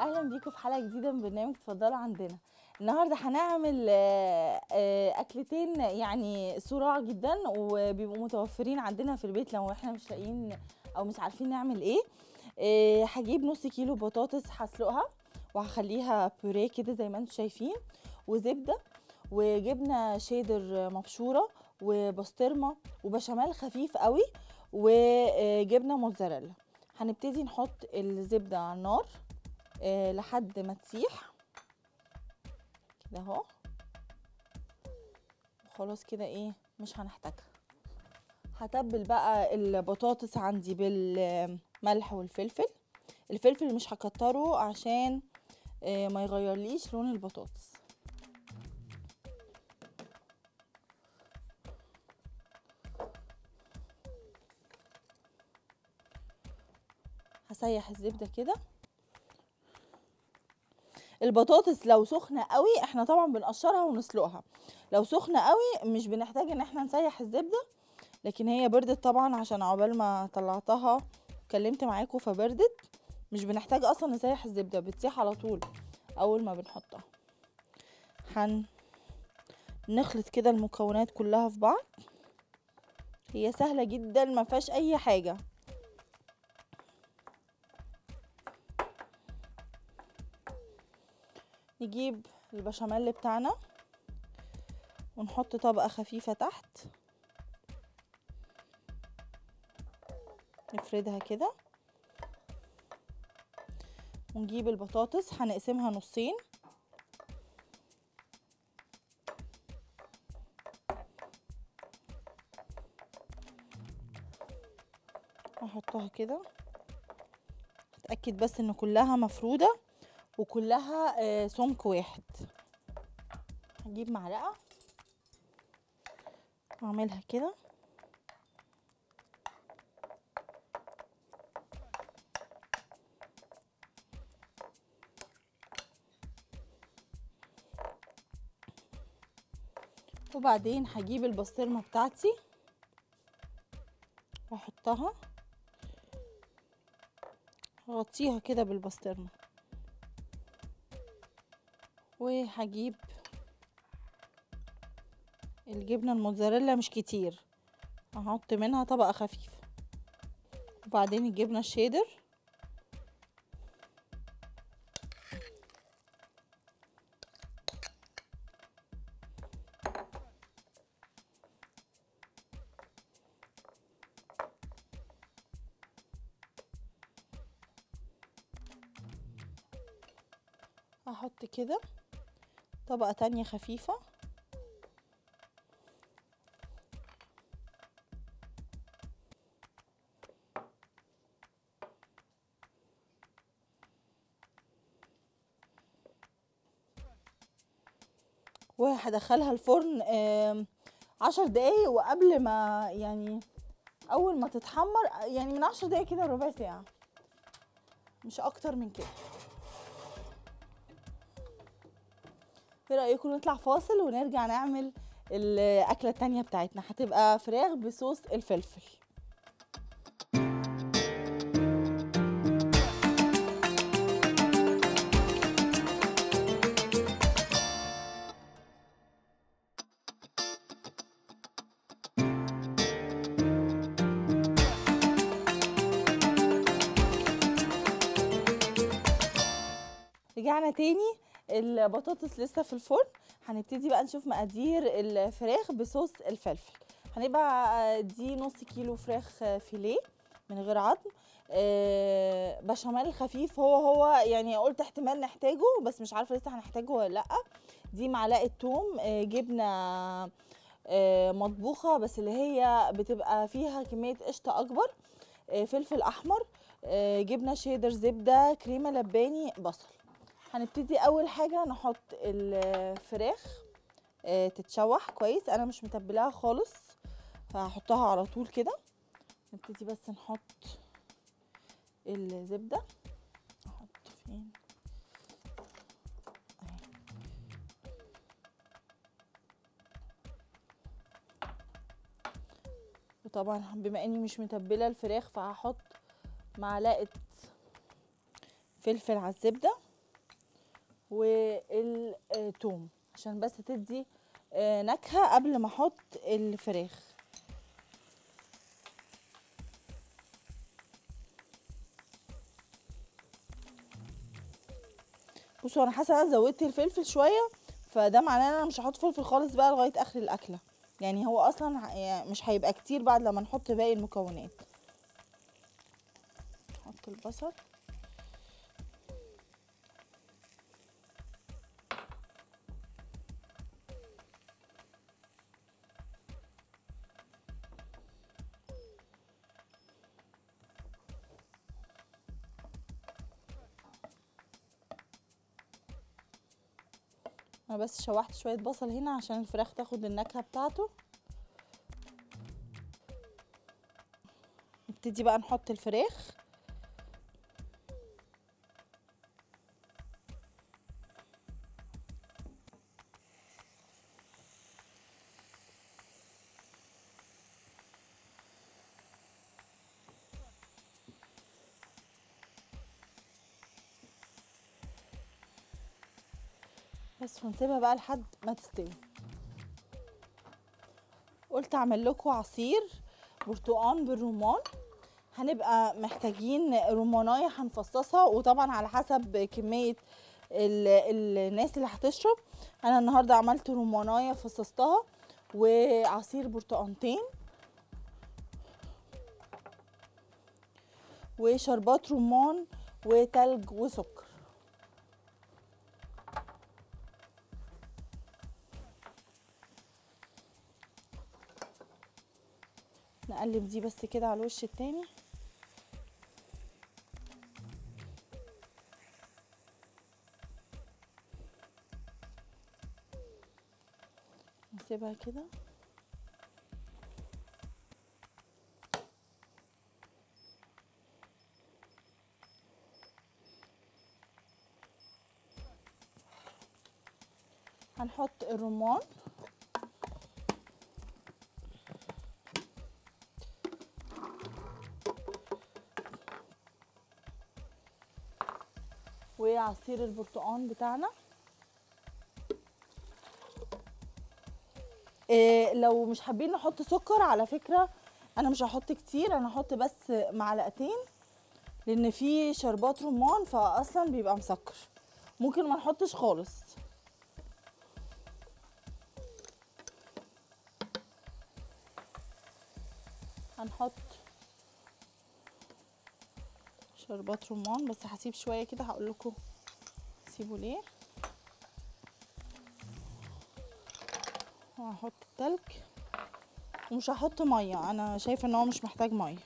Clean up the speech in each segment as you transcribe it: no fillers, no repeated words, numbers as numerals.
اهلا بيكم في حلقه جديده من برنامج اتفضلوا عندنا. النهارده هنعمل اكلتين يعني سرعة جدا وبيبقوا متوفرين عندنا في البيت لو احنا مش لاقيين او مش عارفين نعمل ايه. هجيب نص كيلو بطاطس هسلقها وهخليها بوريه كده زي ما انتم شايفين، وزبده وجبنه شيدر مبشوره وبسطرمه وبشاميل خفيف قوي وجبنه موتزاريلا. هنبتدي نحط الزبده على النار لحد ما تسيح كده اهو، وخلاص كده ايه مش هنحتاجها. هتبل بقى البطاطس عندي بالملح والفلفل. الفلفل مش هكتره عشان ما يغيرليش لون البطاطس. هسيح الزبده كده. البطاطس لو سخنه قوي احنا طبعا بنقشرها ونسلقها، لو سخنه قوي مش بنحتاج ان احنا نسيح الزبده، لكن هي بردت طبعا عشان عقبال ما طلعتها اتكلمت معاكم فبردت، مش بنحتاج اصلا نسيح الزبده، بتسيح على طول اول ما بنحطها. هنخلط كده المكونات كلها في بعض، هي سهله جدا ما فيهاش اي حاجه. نجيب البشاميل بتاعنا ونحط طبقة خفيفة تحت نفردها كده، ونجيب البطاطس هنقسمها نصين نحطها كده. اتأكد بس ان كلها مفرودة وكلها سمك واحد. هجيب معلقة واعملها كده وبعدين هجيب البسطرمة بتاعتي واحطها، اغطيها كده بالبسطرمة، وهجيب الجبنة الموتزاريلا مش كتير هحط منها طبقة خفيفة، وبعدين الجبنة الشيدر، هحط كده طبقة تانية خفيفة، وهدخلها الفرن 10 دقايق، وقبل ما يعني اول ما تتحمر يعني من 10 دقايق كده ربع ساعة مش اكتر من كده. ايه رايكم نطلع فاصل ونرجع نعمل الاكله التانيه بتاعتنا؟ هتبقى فراخ بصوص الفلفل. رجعنا تاني، البطاطس لسه في الفرن. هنبتدي بقى نشوف مقادير الفراخ بصوص الفلفل. هنبقى دي نص كيلو فراخ فيليه من غير عظم، بشاميل خفيف هو يعني قلت احتمال نحتاجه بس مش عارفه لسه هنحتاجه ولا لا. دي معلقه توم، جبنه مطبوخه بس اللي هي بتبقى فيها كميه قشطه اكبر، فلفل احمر، جبنه شيدر، زبده، كريمه لباني، بصل. هنبتدي اول حاجه نحط الفراخ تتشوح كويس. انا مش متبلاها خالص فهحطها على طول كده. نبتدي بس نحط الزبده، احط فين اهي، وطبعا بما اني مش متبله الفراخ فهحط معلقه فلفل على الزبده والثوم عشان بس تدي نكهة قبل ما احط الفراخ. بصوا انا حاسه انا زودت الفلفل شويه، فده معناه ان انا مش هحط فلفل خالص بقى لغايه اخر الاكله، يعني هو اصلا مش هيبقى كتير بعد لما نحط باقي المكونات. نحط البصل انا بس شوحت شويه بصل هنا عشان الفراخ تاخد النكهه بتاعته. نبتدي بقى نحط الفراخ. بس ونسيبها بقى لحد ما تستوي. قلت اعمل لكم عصير برتقان بالرمان. هنبقى محتاجين رمانايه هنفصصها، وطبعا على حسب كميه الناس اللي هتشرب. انا النهارده عملت رمانايه فصصتها وعصير برتقانتين وشربات رمان وتلج وسكر. نقلب دي بس كده على الوش التاني. نسيبها كده. هنحط الرمان. عصير البرتقان بتاعنا. لو مش حابين نحط سكر، على فكرة انا مش هحط كتير، انا هحط بس معلقتين لان في شربات رمان فاصلا بيبقى مسكر. ممكن ما نحطش خالص. هنحط شربات رمان بس هسيب شوية كده، هقول لكم سيبوا ليه. وهحط التلج ومش هحط ميه، انا شايفه ان هو مش محتاج ميه.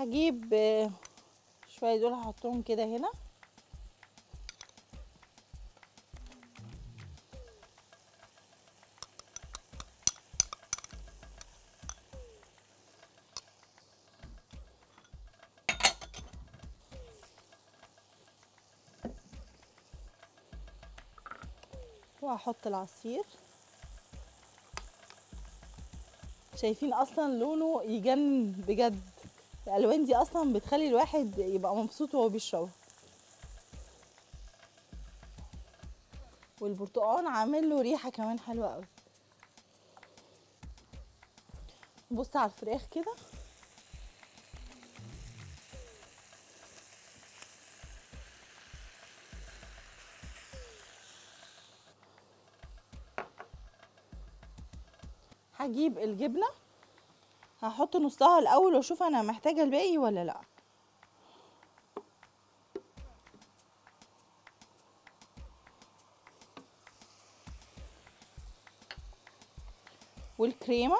هجيب شوية دول هحطهم كده هنا. وهحط العصير. شايفين اصلا لونه يجنن بجد، الالوان دي اصلا بتخلي الواحد يبقى مبسوط وهو بيشربها. والبرتقان عامل له ريحه كمان حلوه قوي. بص على الفراخ كده، هجيب الجبنه هحط نصها الاول واشوف انا محتاجه الباقي ولا لا. والكريمه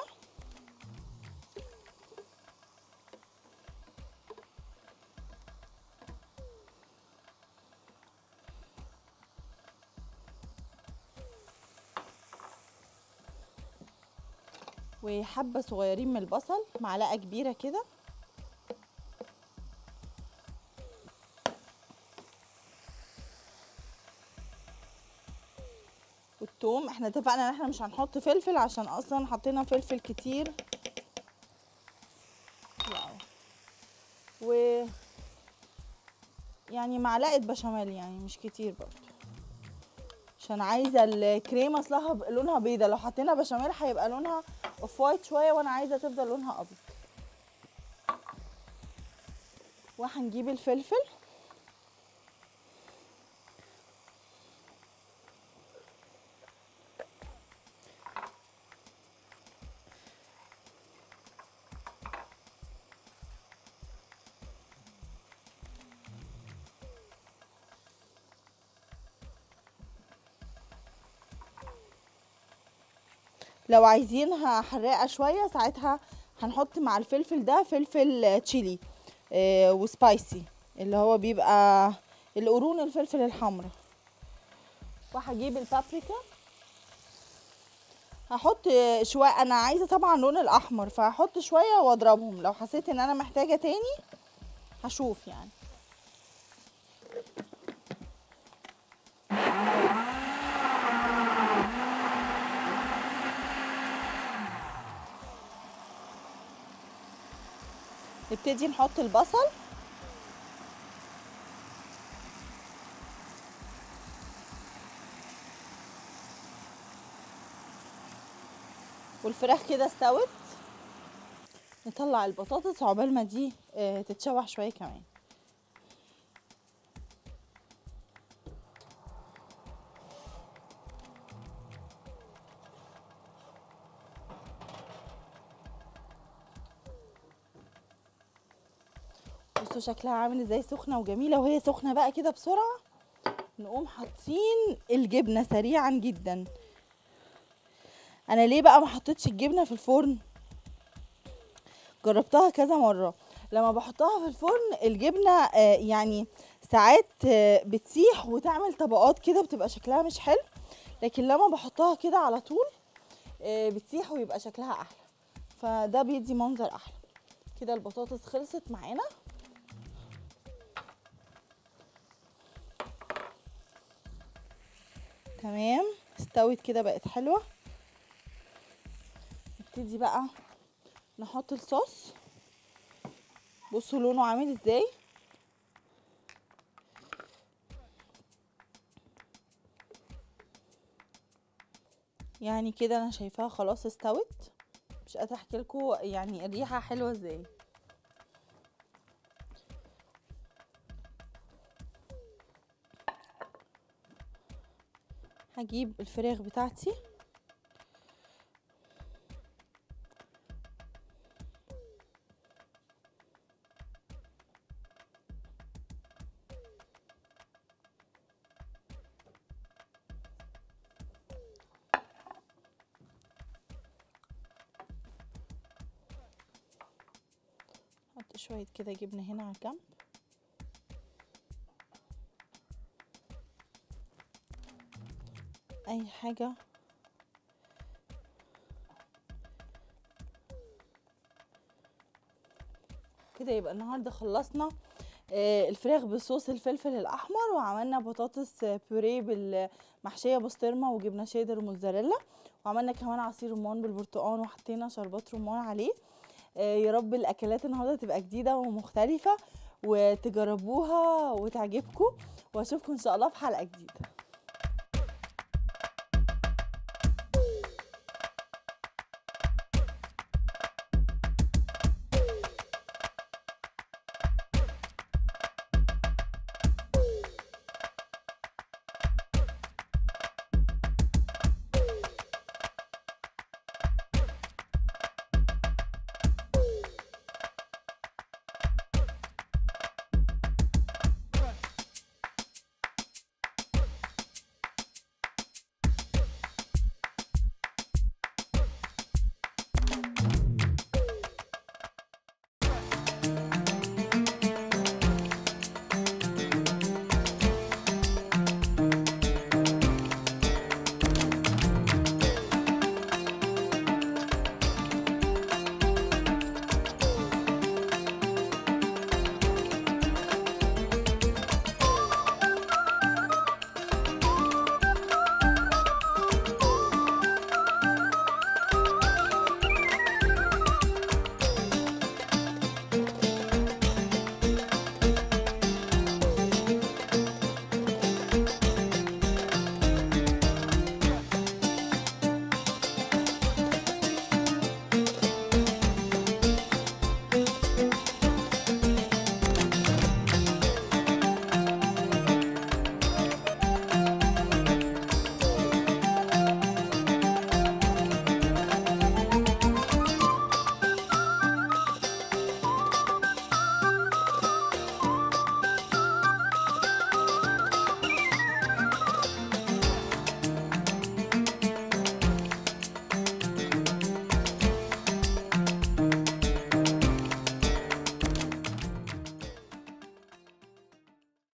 وحبه صغيرين من البصل، معلقه كبيره كده. والثوم. احنا اتفقنا ان احنا مش هنحط فلفل عشان اصلا حطينا فلفل كتير. و يعني معلقه بشاميل، يعني مش كتير برضو عشان عايزه الكريمه اصلها لونها بيضه، لو حطينا بشاميل هيبقى لونها اوف وايت شويه، وانا عايزه تفضل لونها ابيض. وهنجيب الفلفل لو عايزينها حراقه شويه، ساعتها هنحط مع الفلفل ده فلفل تشيلي وسبايسي اللي هو بيبقى القرون الفلفل الحمراء. وهجيب البابريكا، هحط شويه، انا عايزه طبعا اللون الاحمر فهحط شويه واضربهم، لو حسيت ان انا محتاجه تاني هشوف يعني. نبتدي نحط البصل، والفراخ كده استوت. نطلع البطاطس عقبال ما دي تتشوح شويه كمان. بصوا شكلها عامل ازاي، سخنه وجميله. وهي سخنه بقى كده بسرعه نقوم حاطين الجبنه سريعا جدا. انا ليه بقى ما حطيتش الجبنه في الفرن؟ جربتها كذا مره، لما بحطها في الفرن الجبنه يعني ساعات بتسيح وتعمل طبقات كده، بتبقى شكلها مش حلو، لكن لما بحطها كده على طول بتسيح ويبقى شكلها احلى، فده بيدي منظر احلى. كده البطاطس خلصت معانا. تمام، استوت كده بقت حلوه. نبتدي بقى نحط الصوص. بصوا لونه عامل ازاي، يعني كده انا شايفاها خلاص استوت، مش قادره احكي لكم يعني الريحه حلوه ازاي. هجيب الفراخ بتاعتي احط شوية كده جبنة هنا على الجنب. اي حاجة كده يبقى النهاردة خلصنا الفراخ بصوص الفلفل الاحمر، وعملنا بطاطس بوريه بالمحشية بسطرمة وجبنة شيدر وموزاريلا، وعملنا كمان عصير رمان بالبرتقال وحطينا شربات رمان عليه. يا رب الاكلات النهاردة تبقى جديدة ومختلفة وتجربوها وتعجبكم، واشوفكم ان شاء الله في حلقة جديدة.